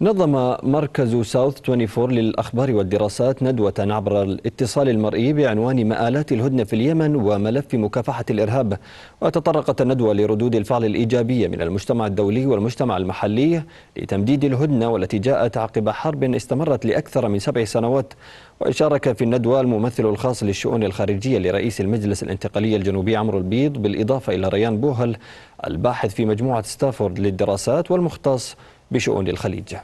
نظم مركز ساوث 24 للأخبار والدراسات ندوة عبر الاتصال المرئي بعنوان مآلات الهدنة في اليمن وملف مكافحة الإرهاب، وتطرقت الندوة لردود الفعل الإيجابية من المجتمع الدولي والمجتمع المحلي لتمديد الهدنة، والتي جاءت عقب حرب استمرت لأكثر من 7 سنوات. وشارك في الندوة الممثل الخاص للشؤون الخارجية لرئيس المجلس الانتقالي الجنوبي عمرو البيض، بالإضافة إلى ريان بوهل الباحث في مجموعة ستافورد للدراسات والمختص بشؤون الخليج.